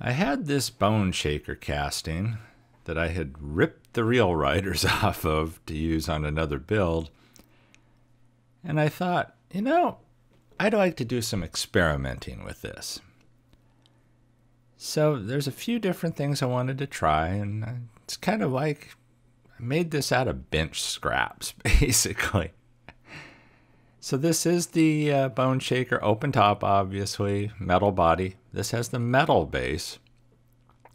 I had this Bone Shaker casting that I had ripped the reel riders off of to use on another build, and I thought, you know, I'd like to do some experimenting with this. So there's a few different things I wanted to try, and it's kind of like I made this out of bench scraps, basically. So this is the Bone Shaker open top, obviously, metal body. This has the metal base,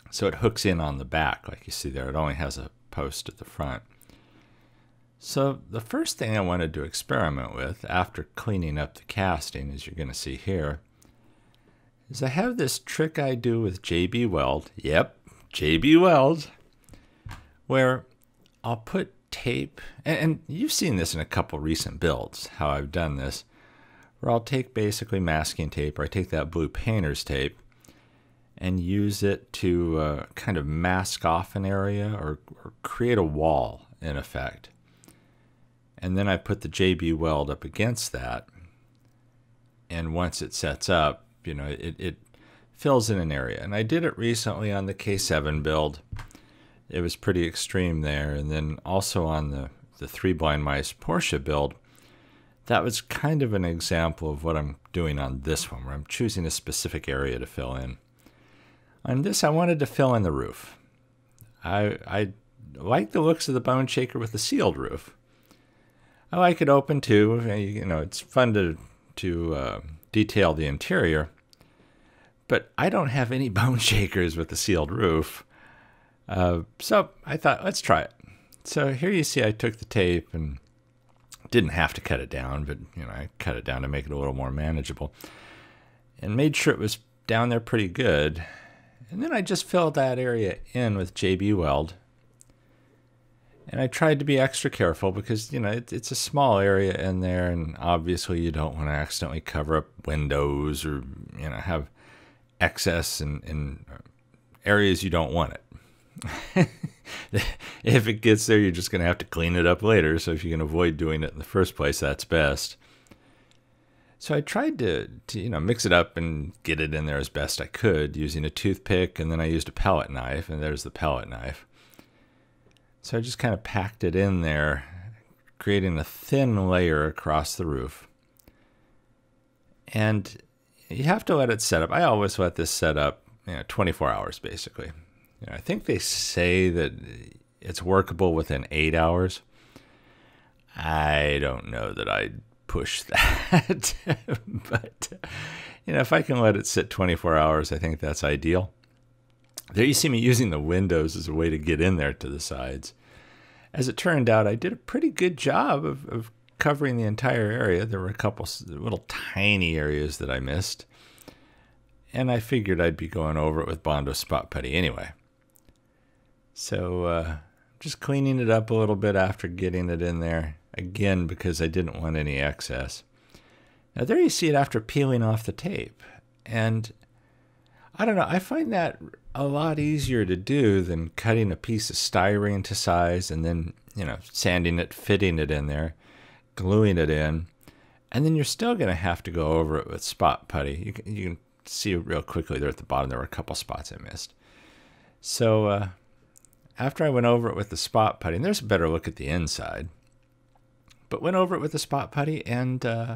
so it hooks in on the back, like you see there. It only has a post at the front. So the first thing I wanted to experiment with after cleaning up the casting, as you're going to see here, is I have this trick I do with JB Weld. Yep, JB Weld, where I'll put tape, and you've seen this in a couple recent builds, how I've done this, where I'll take basically masking tape, or I take that blue painter's tape and use it to kind of mask off an area or create a wall, in effect. And then I put the JB Weld up against that, and once it sets up, you know, it fills in an area. And I did it recently on the K7 build. It was pretty extreme there. And then also on the Three Blind Mice Porsche build, that was kind of an example of what I'm doing on this one, where I'm choosing a specific area to fill in. On this, I wanted to fill in the roof. I like the looks of the Bone Shaker with the sealed roof. I like it open too. You know, it's fun to detail the interior, but I don't have any Bone Shakers with a sealed roof. So I thought, let's try it. So here you see I took the tape and didn't have to cut it down, but you know, I cut it down to make it a little more manageable and made sure it was down there pretty good. And then I just filled that area in with JB Weld. And I tried to be extra careful because, you know, it's a small area in there, and obviously you don't want to accidentally cover up windows or, you know, have excess in areas you don't want it. If it gets there, you're just going to have to clean it up later. So if you can avoid doing it in the first place, that's best. So I tried to you know, mix it up and get it in there as best I could using a toothpick, and then I used a palette knife, and there's the palette knife. So I just kind of packed it in there, creating a thin layer across the roof. And you have to let it set up. I always let this set up, you know, 24 hours, basically. You know, I think they say that it's workable within 8 hours. I don't know that I'd push that, but, you know, if I can let it sit 24 hours, I think that's ideal. There you see me using the windows as a way to get in there to the sides. As it turned out, I did a pretty good job of covering the entire area. There were a couple little tiny areas that I missed, and I figured I'd be going over it with Bondo Spot Putty anyway. So just cleaning it up a little bit after getting it in there, again, because I didn't want any excess. Now there you see it after peeling off the tape, and I don't know, I find that a lot easier to do than cutting a piece of styrene to size and then, you know, sanding it, fitting it in there, gluing it in, and then you're still going to have to go over it with spot putty. You can see real quickly there at the bottom there were a couple spots I missed. So after I went over it with the spot putty, and there's a better look at the inside, but went over it with the spot putty and, you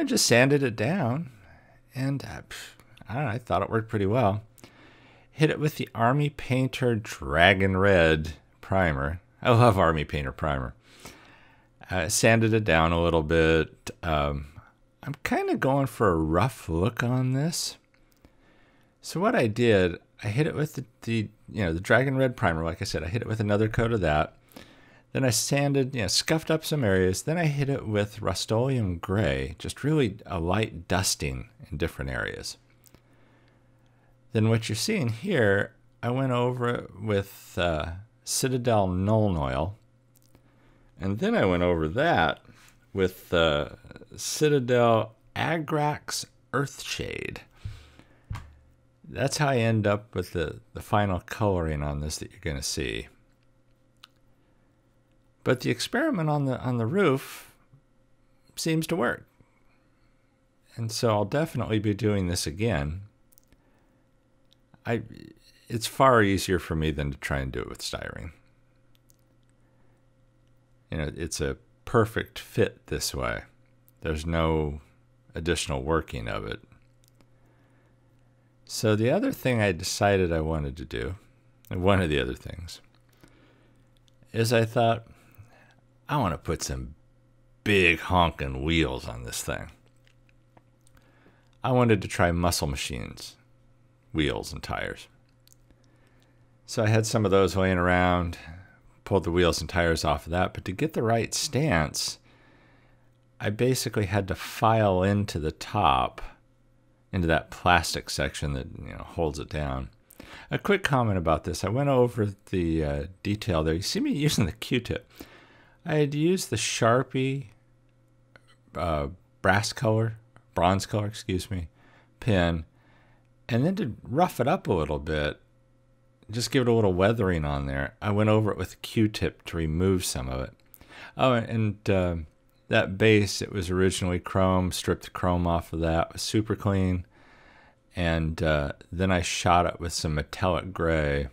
know, just sanded it down, and I don't know, I thought it worked pretty well. Hit it with the Army Painter Dragon Red Primer. I love Army Painter Primer. Sanded it down a little bit. I'm kind of going for a rough look on this. So what I did, I hit it with the you know, the Dragon Red Primer. Like I said, I hit it with another coat of that. Then I sanded, you know, scuffed up some areas. Then I hit it with Rust-Oleum Gray, just really a light dusting in different areas. Then what you're seeing here, I went over it with Citadel Nuln Oil, and then I went over that with Citadel Agrax Earthshade. That's how I end up with the final coloring on this that you're going to see. But the experiment on the roof seems to work, and so I'll definitely be doing this again. It's far easier for me than to try and do it with styrene. You know, it's a perfect fit this way. There's no additional working of it. So the other thing I decided I wanted to do, and one of the other things, is I thought, I want to put some big honking wheels on this thing. I wanted to try Muscle Machines wheels and tires. So I had some of those laying around, pulled the wheels and tires off of that, but to get the right stance, I basically had to file into the top, into that plastic section that, you know, holds it down. A quick comment about this. I went over the detail there. You see me using the Q-tip. I had used the Sharpie bronze color pin, and then to rough it up a little bit, just give it a little weathering on there, I went over it with a Q-tip to remove some of it. Oh, and that base, it was originally chrome, stripped the chrome off of that, was super clean. And then I shot it with some metallic gray.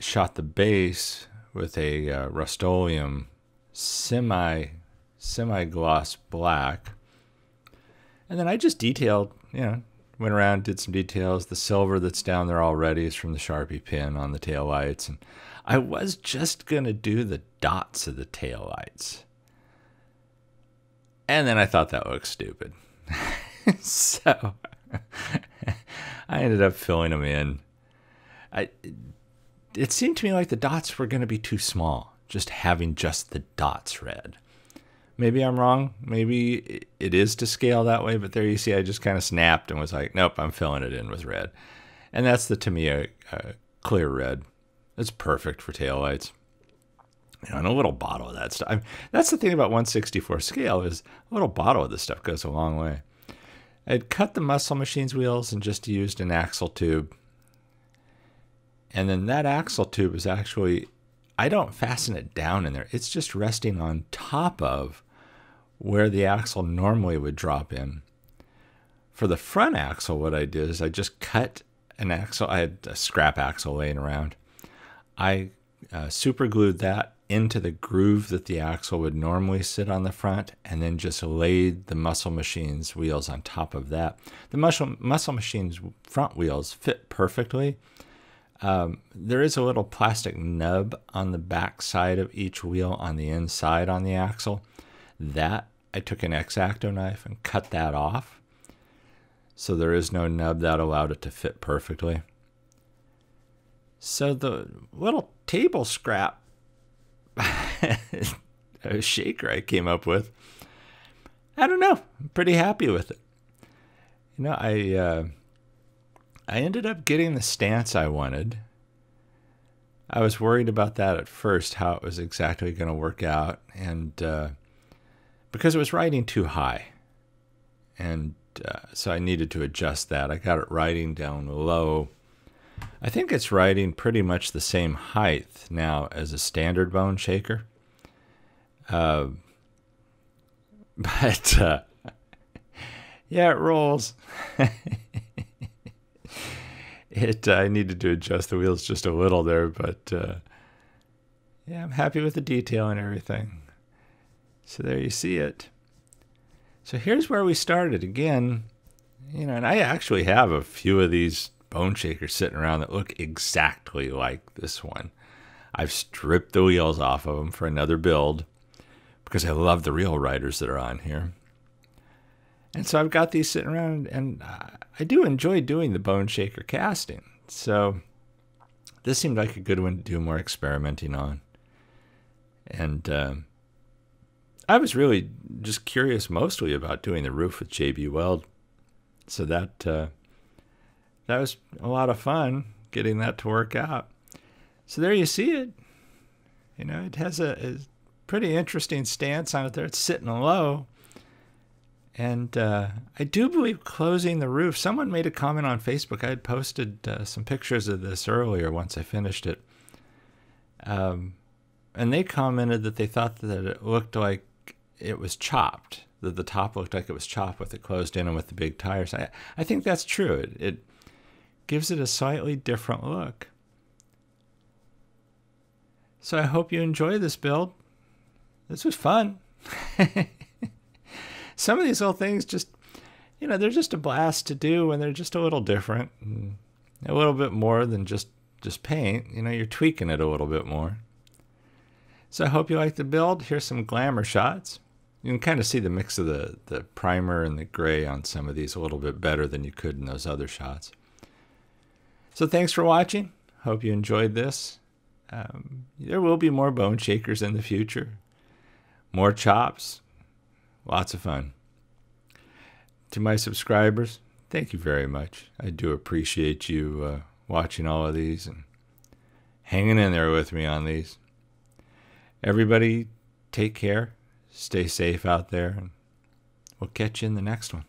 Shot the base with a Rust-Oleum semi-gloss black. And then I just detailed, you know, went around, did some details. The silver that's down there already is from the Sharpie pin on the taillights. And I was just going to do the dots of the taillights. And then I thought that looked stupid. So I ended up filling them in. It seemed to me like the dots were going to be too small, just having just the dots red. Maybe I'm wrong. Maybe it is to scale that way, but there you see I just kind of snapped and was like, nope, I'm filling it in with red. And that's the Tamiya clear red. It's perfect for taillights. You know, and a little bottle of that stuff. I mean, that's the thing about 1/64 scale is a little bottle of this stuff goes a long way. I'd cut the Muscle Machines wheels and just used an axle tube. And then that axle tube is actually, I don't fasten it down in there. It's just resting on top of where the axle normally would drop in. For the front axle, what I did is I just cut an axle. I had a scrap axle laying around. I super glued that into the groove that the axle would normally sit on the front, and then just laid the Muscle Machines wheels on top of that. The Muscle Machines front wheels fit perfectly. There is a little plastic nub on the back side of each wheel on the inside on the axle. That, I took an X-Acto knife and cut that off. So there is no nub that allowed it to fit perfectly. So the little table scrap a shaker I came up with, I don't know, I'm pretty happy with it. You know, I ended up getting the stance I wanted. I was worried about that at first, how it was exactly going to work out, and because it was riding too high, and so I needed to adjust that. I got it riding down low. I think it's riding pretty much the same height now as a standard Bone Shaker. Yeah, it rolls. I needed to adjust the wheels just a little there, but yeah, I'm happy with the detail and everything. So there you see it. So here's where we started again. You know, and I actually have a few of these Bone Shakers sitting around that look exactly like this one. I've stripped the wheels off of them for another build because I love the real riders that are on here. And so I've got these sitting around, and I do enjoy doing the Bone Shaker casting. So this seemed like a good one to do more experimenting on. And I was really just curious mostly about doing the roof with JB Weld. So that... that was a lot of fun getting that to work out. So there you see it. You know, it has a pretty interesting stance on it there. It's sitting low. And I do believe closing the roof. Someone made a comment on Facebook. I had posted some pictures of this earlier once I finished it. And they commented that they thought that it looked like it was chopped. That the top looked like it was chopped with it closed in and with the big tires. I think that's true. It gives it a slightly different look. So I hope you enjoy this build. This was fun. Some of these little things just, you know, they're just a blast to do, and they're just a little different, and a little bit more than just paint. You know, you're tweaking it a little bit more. So I hope you like the build. Here's some glamour shots. You can kind of see the mix of the primer and the gray on some of these a little bit better than you could in those other shots. So thanks for watching. Hope you enjoyed this. There will be more Bone Shakers in the future. More chops. Lots of fun. To my subscribers, thank you very much. I do appreciate you watching all of these and hanging in there with me on these. Everybody, take care. Stay safe out there, and we'll catch you in the next one.